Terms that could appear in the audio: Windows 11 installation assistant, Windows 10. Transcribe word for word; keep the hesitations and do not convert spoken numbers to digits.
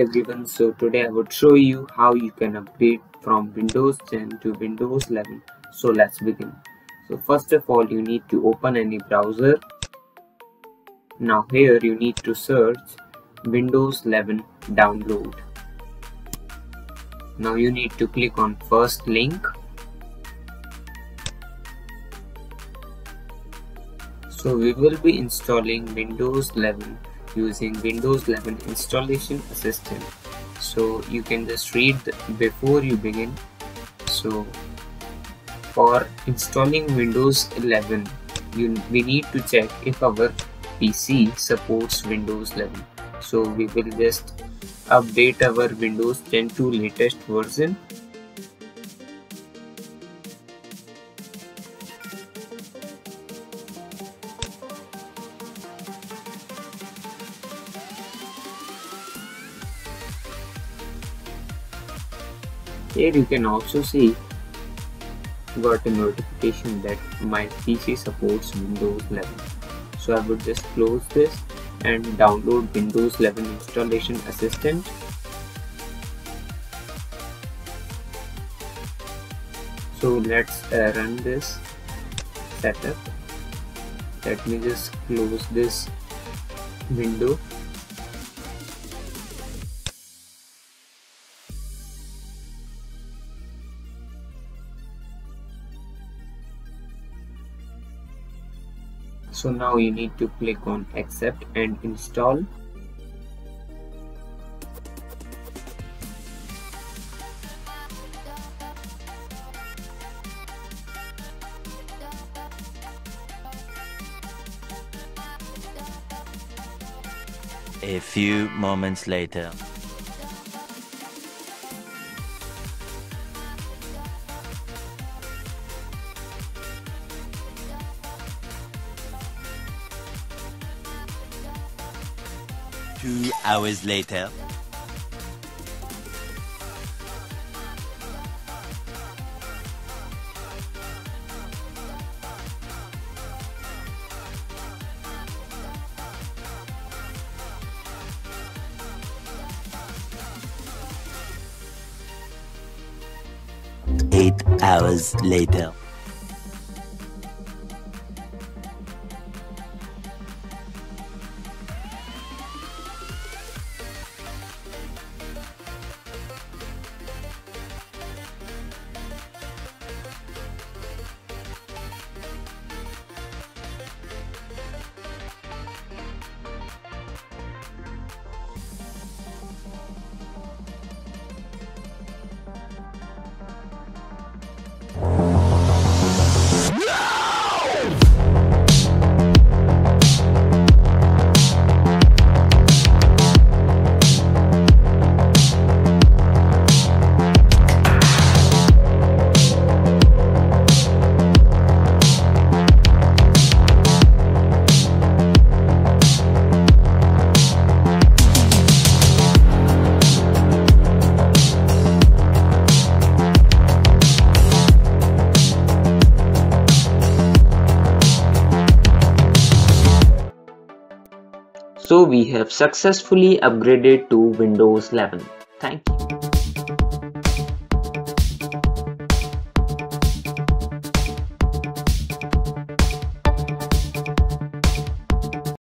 everyone. So today I would show you how you can upgrade from Windows ten to Windows eleven. So let's begin. So first of all, you need to open any browser. Now here you need to search Windows eleven download. Now you need to click on first link. So we will be installing Windows eleven using Windows eleven installation assistant. So you can just read before you begin. So for installing Windows eleven, you, we need to check if our P C supports Windows eleven. So we will just update our Windows ten to latest version. Here you can also see got a notification that my P C supports Windows eleven. So I would just close this and download Windows eleven installation assistant. So let's uh, run this setup. Let me just close this window. So now you need to click on accept and install. A few moments later. Two hours later. Eight hours later. So we have successfully upgraded to Windows eleven. Thank you.